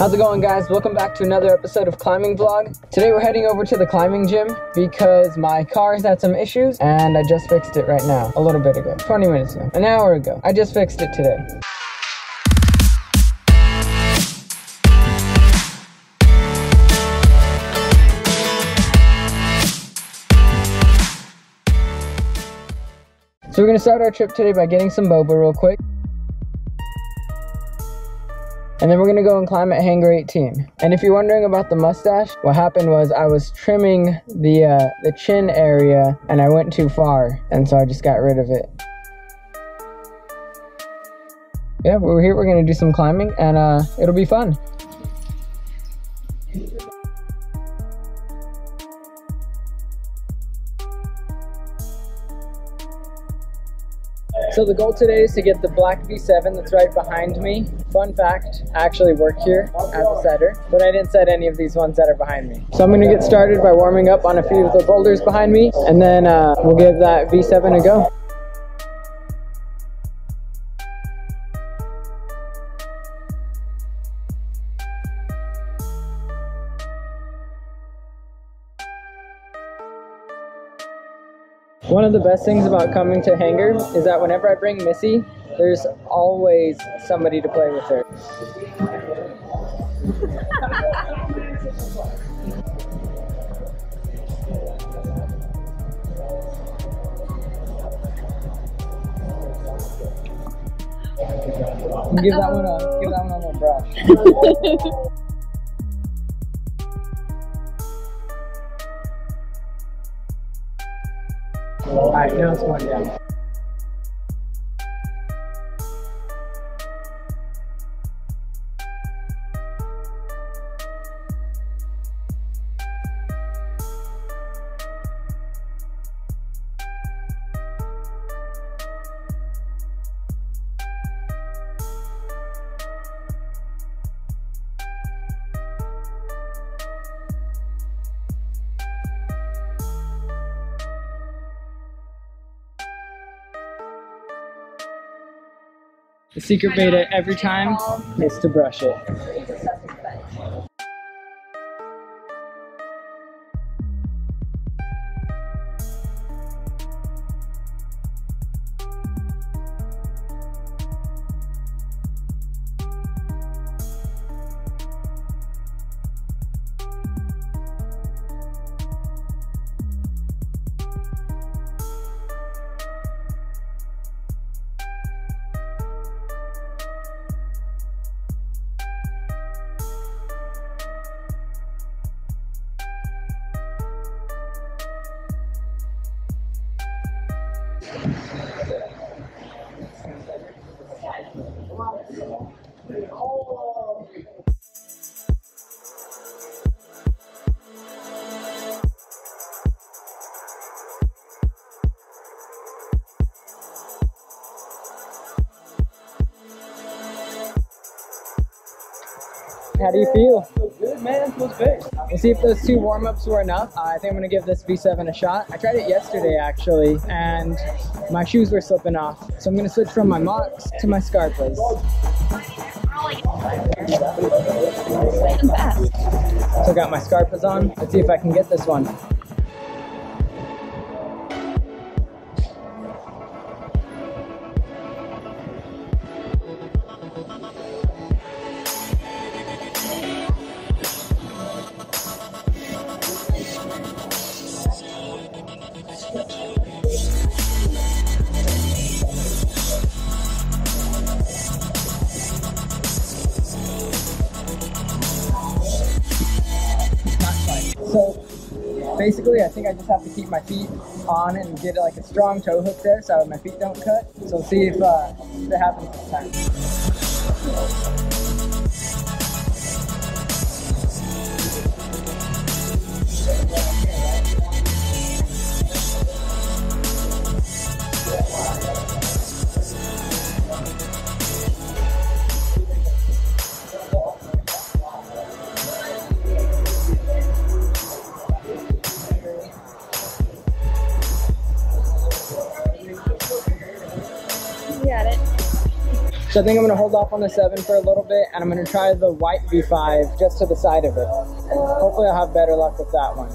How's it going, guys? Welcome back to another episode of Climbing Vlog. Today we're heading over to the climbing gym because my car's had some issues and I just fixed it right now, a little bit ago, 20 minutes ago, an hour ago. I just fixed it today. So we're gonna start our trip today by getting some boba real quick. And then we're gonna go and climb at Hangar 18. And if you're wondering about the mustache, what happened was I was trimming the chin area and I went too far, and so I just got rid of it. Yeah, we're here, we're gonna do some climbing, and it'll be fun. So the goal today is to get the black V7 that's right behind me. Fun fact, I actually work here as a setter, but I didn't set any of these ones that are behind me. So I'm gonna get started by warming up on a few of the boulders behind me, and then we'll give that V7 a go. One of the best things about coming to Hangar is that whenever I bring Missy, there's always somebody to play with her. Give that one a brush. Alright, now it's going down. The secret beta every time is to brush it. How do you feel? Feels good, man. Feels big. We'll see if those two warm-ups were enough. I think I'm gonna give this V7 a shot. I tried it yesterday actually, and my shoes were slipping off. So I'm gonna switch from my Mocs to my Scarpas. I'm fast. So I got my Scarpas on. Let's see if I can get this one. So basically I think I just have to keep my feet on and get like a strong toe hook there so my feet don't cut. So we'll see if it happens this time. So I think I'm gonna hold off on the 7 for a little bit, and I'm gonna try the white V5 just to the side of it. And hopefully I'll have better luck with that one.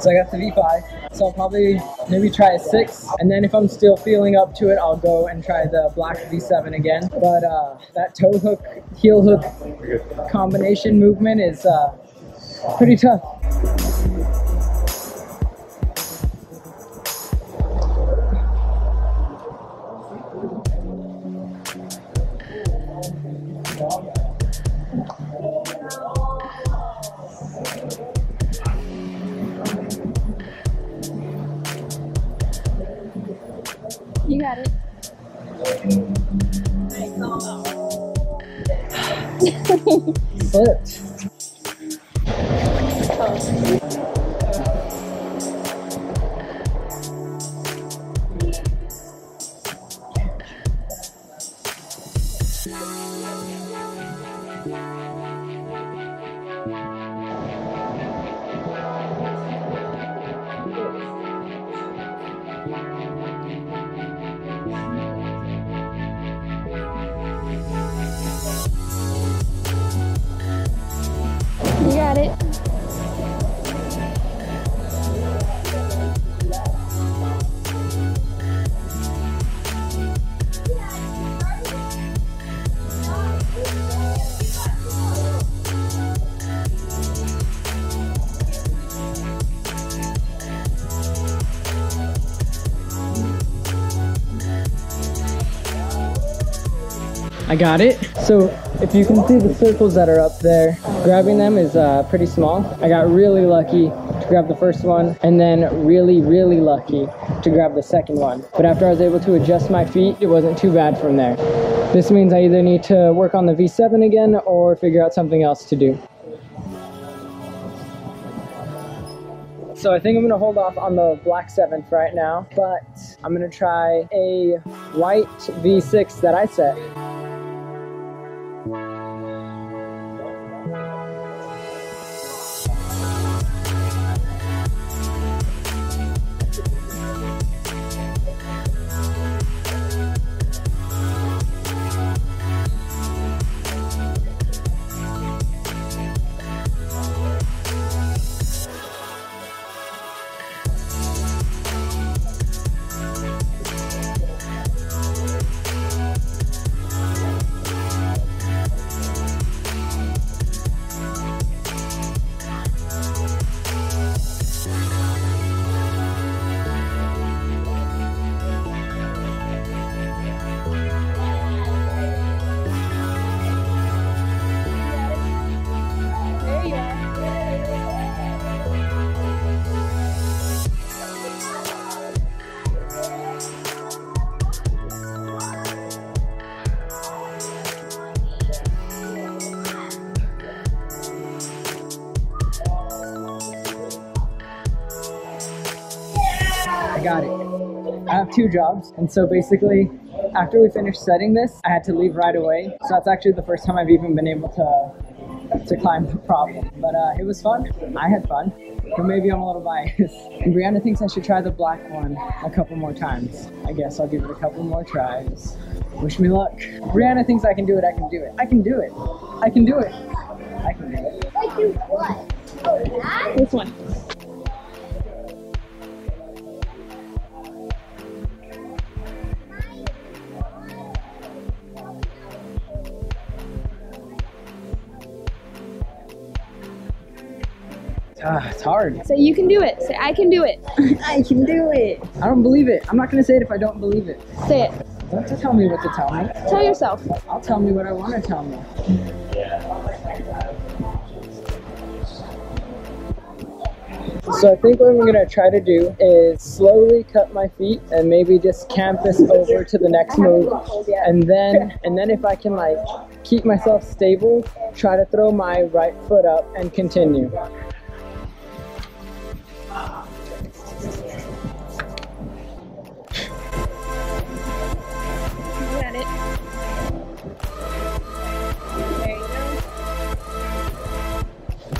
So I got the V5, so I'll probably maybe try a 6, and then if I'm still feeling up to it, I'll go and try the black V7 again. But that toe hook, heel hook combination movement is pretty tough. You got it. Slipped. I got it. So if you can see the circles that are up there, grabbing them is pretty small. I got really lucky to grab the first one, and then really, really lucky to grab the second one. But after I was able to adjust my feet, it wasn't too bad from there. This means I either need to work on the V7 again or figure out something else to do. So I think I'm gonna hold off on the black 7 for right now, but I'm gonna try a white V6 that I set. I got it. I have 2 jobs, and so basically after we finished setting this, I had to leave right away. So that's actually the first time I've even been able to climb the problem. But it was fun. I had fun. But maybe I'm a little biased. And Brianna thinks I should try the black one a couple more times. I guess I'll give it a couple more tries. Wish me luck. Brianna thinks I can do it. I can do it. I can do it. I can do it. I can do it. I do what? Oh, that? This one. It's hard. So you can do it. Say, I can do it. I can do it. I don't believe it. I'm not going to say it if I don't believe it. Say it. Don't tell me what to tell me. Tell yourself. I'll tell me what I want to tell me. So I think what I'm going to try to do is slowly cut my feet and maybe just canvas over to the next move. And then if I can like keep myself stable, try to throw my right foot up and continue.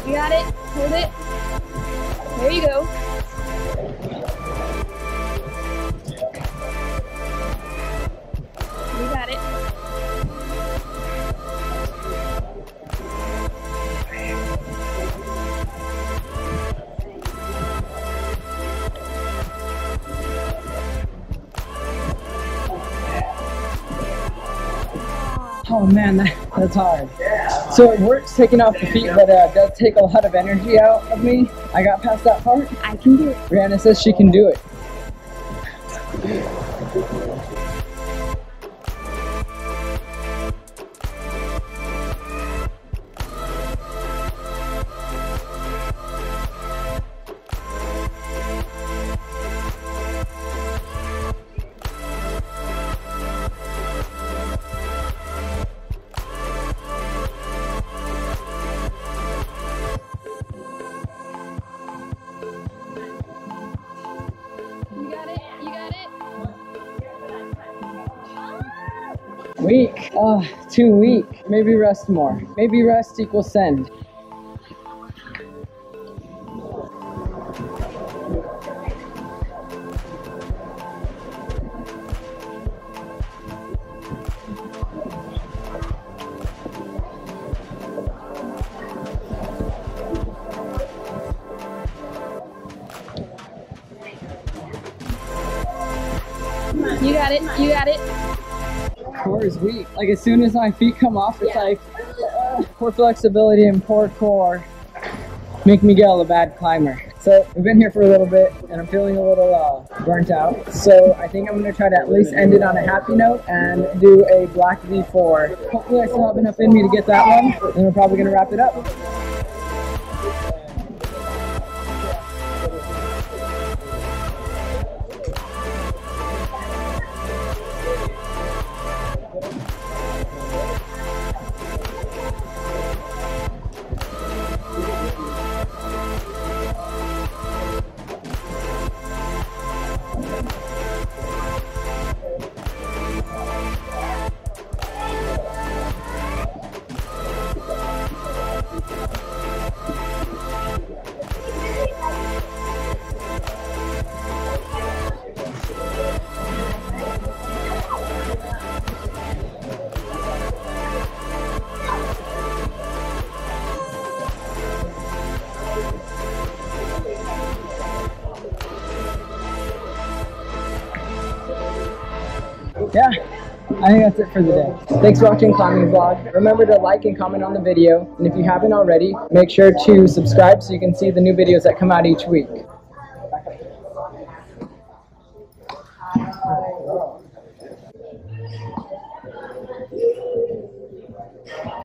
You got it, hold it, there you go. You got it. Oh man, that's hard. So it works taking off the feet, but it does take a lot of energy out of me. I got past that part. I can do it. Brianna says she can do it. Weak, too weak. Maybe rest more. Maybe rest equals send. You got it, you got it. Core is weak. Like as soon as my feet come off, it's like poor flexibility and poor core make Miguel a bad climber. So we've been here for a little bit and I'm feeling a little burnt out. So I think I'm going to try to at least end it on a happy note and do a black V4. Hopefully I still have enough in me to get that one. And we're probably going to wrap it up. Yeah, I think that's it for the day. Thanks for watching Climbing Vlog. Remember to like and comment on the video. And if you haven't already, make sure to subscribe so you can see the new videos that come out each week.